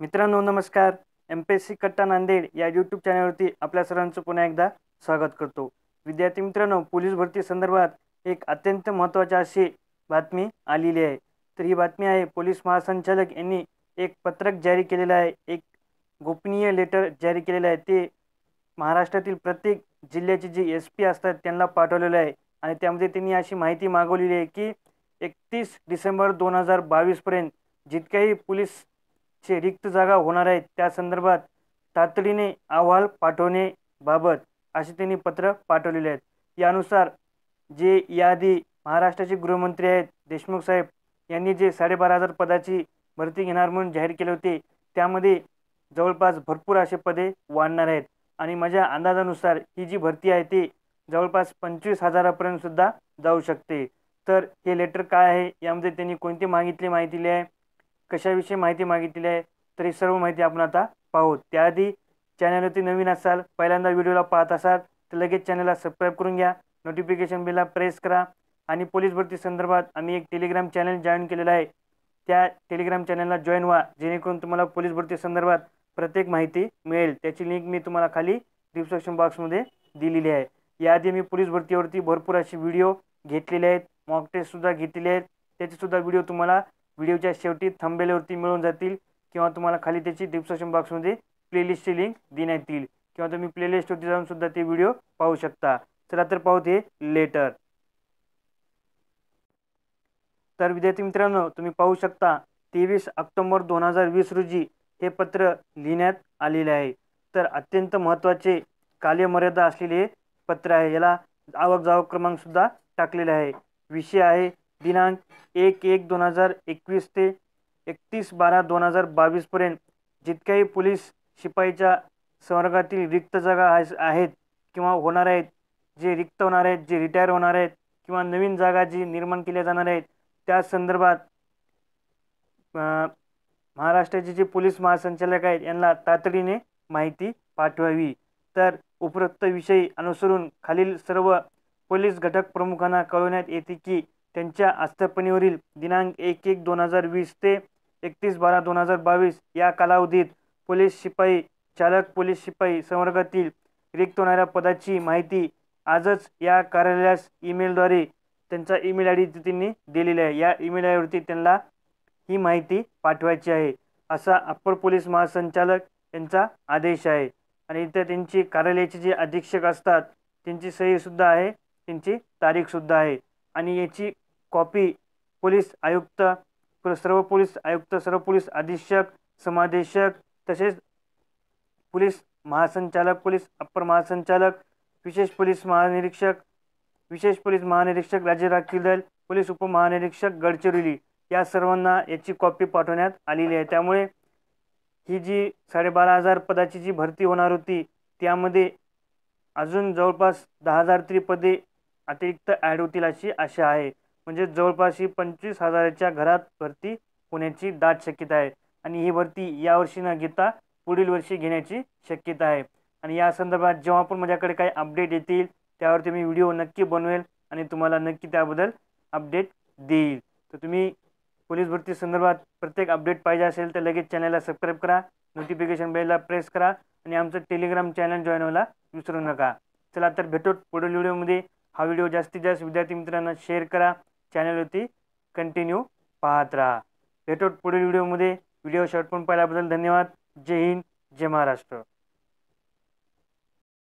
मित्रांनो नमस्कार. एमपीएससी कट्टा नांदेड या यूट्यूब चॅनलवरती आपल्या सर्वांचं पुन्हा एकदा स्वागत करतो. विद्यार्थी मित्रांनो, पोलीस भरती संदर्भात एक अत्यंत महत्त्वाची अशी बातमी आलेली आहे. तर ही बातमी आहे, पोलीस महासंचालक यांनी एक पत्रक जारी केलेलं आहे, एक गोपनीय लेटर जारी केलेलं आहे. ते महाराष्ट्रातील प्रत्येक जिल्ह्याचे जे SP असतात त्यांना पाठवलेलं आहे आणि त्यामध्ये त्यांनी अशी माहिती मागवलेली आहे की 31 डिसेंबर 2022 पर्यंत जितक्याही पोलीस चे रिक्त जागा होणार आहेत त्या संदर्भात तातडीने अहवाल पाठवणे बाबत असे त्यांनी पत्र पाठवलेले आहेत. यानुसार जे यादी महाराष्ट्राचे गृहमंत्री आहेत देशमुख साहेब यांनी जे 12,500 पदाची भरती घेणार म्हणून जाहीर केले होते त्यामध्ये जवळपास भरपूर असे पदे वाढणार आहेत आणि माझ्या अंदाजानुसार ही जी भरती आहे ती जवळपास 25,000 सुद्धा जाऊ शकते. तर हे लेटर काय आहे, यामध्ये त्यांनी कोणती माहिती दिली आहे, कशाविषयी माहिती मागितली आहे, तर ही सर्व माहिती आपण आता पाहू. त्याआधी चॅनलवरती नवीन असाल, पहिल्यांदा व्हिडिओला पाहत असाल तर लगेच चॅनलला सबस्क्राईब करून घ्या, नोटिफिकेशन बेलला प्रेस करा. आणि पोलीस भरती संदर्भात आम्ही एक टेलिग्राम चॅनल जॉईन केलेला आहे, त्या टेलिग्राम चॅनलला जॉईन व्हा जेणेकरून तुम्हाला पोलीस भरती संदर्भात प्रत्येक माहिती मिळेल. त्याची लिंक मी तुम्हाला खाली डिस्क्रिप्शन बॉक्समध्ये दिलेली आहे. याआधी मी पोलीस भरतीवरती भरपूर असे व्हिडिओ घेतलेले आहेत, मॉक टेस्टसुद्धा घेतलेले आहेत, त्याचेसुद्धा व्हिडिओ तुम्हाला व्हिडिओच्या शेवटी थंबनेलवरती मिळून जातील किंवा तुम्हाला खाली त्याची डिस्क्रिप्शन बॉक्समध्ये प्लेलिस्टची लिंक देण्यात येईल किंवा तुम्ही प्लेलिस्टवरती जाऊन सुद्धा ते व्हिडिओ पाहू शकता. चला तर पाहू ते लेटर. तर विद्यार्थी मित्रांनो, तुम्ही पाहू शकता 23 ऑक्टोबर 2020 रोजी हे पत्र लिहिण्यात आलेले आहे. तर अत्यंत महत्त्वाचे कालमर्यादा असलेले हे पत्र आहे. याला आवक जावक क्रमांकसुद्धा टाकलेला आहे. विषय आहे दिनांक 1-1-2021 ते 31-12-2022 पर्यंत जितक्याही पोलीस शिपाईच्या संवर्गातील रिक्त जागा आहेत किंवा होणार आहेत, जे रिक्त होणार आहेत, जे रिटायर होणार आहेत किंवा नवीन जागा जी निर्माण केल्या जाणार आहेत त्या संदर्भात महाराष्ट्राचे जे पोलीस महासंचालक आहेत यांना तातडीने माहिती पाठवावी. तर उपरोक्त विषयी अनुसरून खालील सर्व पोलीस घटक प्रमुखांना कळवण्यात येते की त्यांच्या आस्थापनेवरील दिनांक 1-1-2020 ते 31-12-2022 या कालावधीत पोलीस शिपाई चालक पोलीस शिपाई संवर्गातील रिक्त होणाऱ्या पदाची माहिती आजच या कार्यालयास ईमेलद्वारे, त्यांचा ईमेल ID त्यांनी दिलेला आहे, या ईमेल आयवरती त्यांना ही माहिती पाठवायची आहे असा अप्पर पोलीस महासंचालक यांचा आदेश आहे. आणि इथे त्यांची कार्यालयाचे जे अधीक्षक असतात त्यांची सहीसुद्धा आहे, त्यांची तारीखसुद्धा आहे आणि याची कॉपी पोलीस आयुक्त, सर्व पोलीस आयुक्त, सर्व पोलीस अधीक्षक, समादेशक तसेच पोलीस महासंचालक, पोलीस अप्पर महासंचालक, विशेष पोलीस महानिरीक्षक, विशेष पोलीस महानिरीक्षक राज्य राखीव दल, पोलीस उपमहानिरीक्षक गडचिरोली या सर्वांना याची कॉपी पाठवण्यात आलेली आहे. त्यामुळे ही जी 12,500 पदाची जी भरती होणार होती त्यामध्ये अजून जवळपास 10,000 तरी पदे अतिरिक्त ॲड होतील अशी आशा आहे. म्हणजे जवळपास ही 25,000च्या घरात भरती होण्याची दाट शक्यता आहे आणि ही भरती यावर्षी न घेता पुढील वर्षी घेण्याची शक्यता आहे. आणि या संदर्भात जेव्हा पण माझ्याकडे काही अपडेट येतील त्यावरती मी व्हिडिओ नक्की बनवेल आणि तुम्हाला नक्की त्याबद्दल अपडेट देईल. तर तुम्ही पोलीस भरती संदर्भात प्रत्येक अपडेट पाहिजे असेल तर लगेच चॅनलला सबस्क्राईब करा, नोटिफिकेशन बेलला प्रेस करा आणि आमचं टेलिग्राम चॅनल जॉईन व्हायला विसरू नका. चला तर भेटू पुढील व्हिडिओमध्ये. हा व्हिडिओ जास्तीत जास्त विद्यार्थी मित्रांना शेअर करा, चॅनलवरती कंटिन्यू पाहत राहा. भेटू पुढील व्हिडिओमध्ये. व्हिडिओ शॉर्ट पण पाहिल्याबद्दल धन्यवाद. जय हिंद, जय महाराष्ट्र.